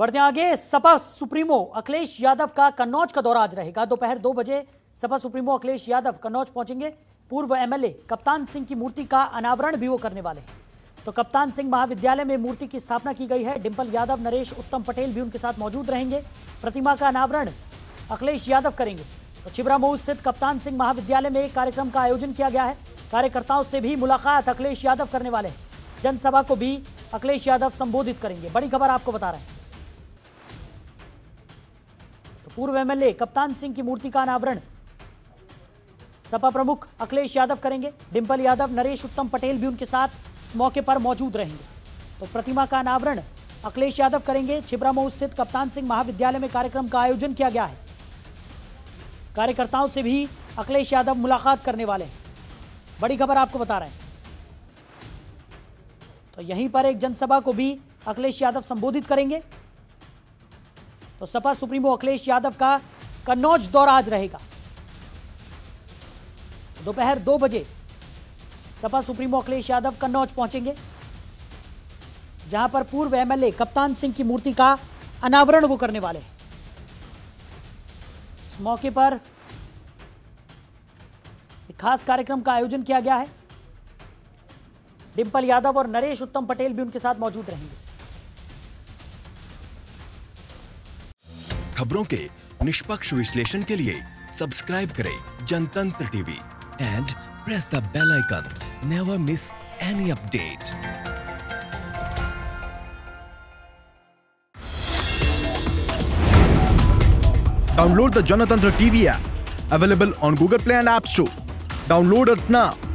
बढ़ते आगे। सपा सुप्रीमो अखिलेश यादव का कन्नौज का दौरा आज रहेगा। दोपहर 2 बजे सपा सुप्रीमो अखिलेश यादव कन्नौज पहुंचेंगे। पूर्व एमएलए कप्तान सिंह की मूर्ति का अनावरण भी वो करने वाले हैं। तो कप्तान सिंह महाविद्यालय में मूर्ति की स्थापना की गई है। डिंपल यादव, नरेश उत्तम पटेल भी उनके साथ मौजूद रहेंगे। प्रतिमा का अनावरण अखिलेश यादव करेंगे। तो छिबरामऊ स्थित कप्तान सिंह महाविद्यालय में एक कार्यक्रम का आयोजन किया गया है। कार्यकर्ताओं से भी मुलाकात अखिलेश यादव करने वाले हैं। जनसभा को भी अखिलेश यादव संबोधित करेंगे। बड़ी खबर आपको बता रहे हैं। पूर्व एमएलए कप्तान सिंह की मूर्ति का अनावरण सपा प्रमुख अखिलेश यादव करेंगे। डिंपल यादव, नरेश उत्तम पटेल भी उनके साथ इस मौके पर मौजूद रहेंगे। तो प्रतिमा का अनावरण अखिलेश यादव करेंगे। छिबरामऊ स्थित कप्तान सिंह महाविद्यालय में कार्यक्रम का आयोजन किया गया है। कार्यकर्ताओं से भी अखिलेश यादव मुलाकात करने वाले हैं। बड़ी खबर आपको बता रहे हैं। तो यहीं पर एक जनसभा को भी अखिलेश यादव संबोधित करेंगे। तो सपा सुप्रीमो अखिलेश यादव का कन्नौज दौरा आज रहेगा। दोपहर 2 बजे सपा सुप्रीमो अखिलेश यादव कन्नौज पहुंचेंगे, जहां पर पूर्व एमएलए कप्तान सिंह की मूर्ति का अनावरण वो करने वाले हैं। इस मौके पर एक खास कार्यक्रम का आयोजन किया गया है। डिंपल यादव और नरेश उत्तम पटेल भी उनके साथ मौजूद रहेंगे। खबरों के निष्पक्ष विश्लेषण के लिए सब्सक्राइब करें Jantantra TV and press the bell icon. Never miss any update. Download the Jantantra TV app available on Google Play and App Store. Download it now.